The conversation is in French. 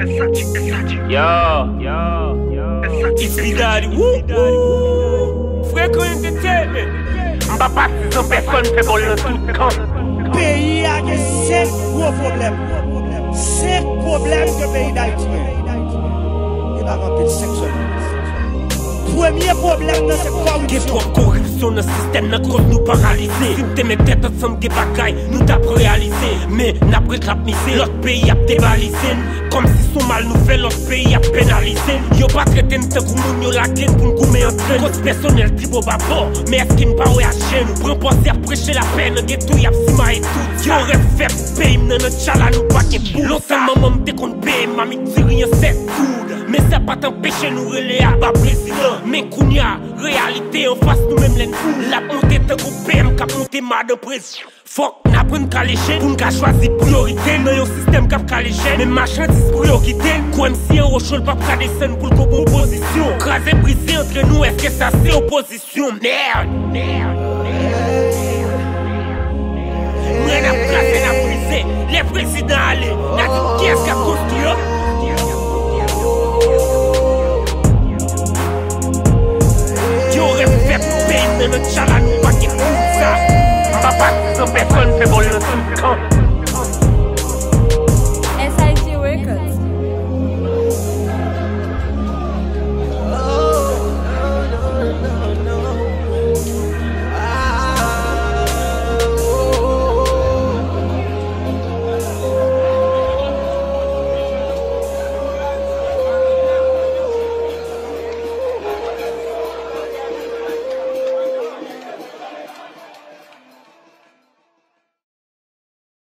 Yo. Fréquent entertainment. On va pas sans personne fait pour le tout camp. Pays a des 5 gros problèmes. 5 problèmes que pays d'Haïti. Et va remplir 5 secondes. Premier problème dans cette corruption. Corruption dans le système, notre cause nous paralyse. Si nous mettons tête ensemble des bagailles, nous t'avons réalisé. Mais n'après que la misère, l'autre pays a débalisé. Comme si son mal nous fait, l'autre pays a pénalisé. Yo pas traité de temps pour nous, la clé pour nous gommer en train. Cause personnelle, qui boba bon, mais est-ce qu'il n'y a pas réagir? Nous prenons pas à prêcher la peine, ghetto y'a psima et tout. Yo refait paye, dans notre chala, nous pas qu'est boule. Non seulement maman dès qu'on paye, mamie dit rien, c'est tout. Mais ça pas t'empêcher nous relayer à bas président. Mais Kounia, réalité en face nous-mêmes l'ennemi. La montée de groupe PM qui a monté ma de pression. Faut qu'on apprenne qu'à l'échelle pour qu'on choisir priorité. Dans un système qui a qu'à l'échelle, mais marchandise priorité. Comme si on rochole pas qu'à descendre pour qu'on opposition. Craser, briser entre nous, est-ce que ça c'est opposition? Merde. Rien à placer, à briser.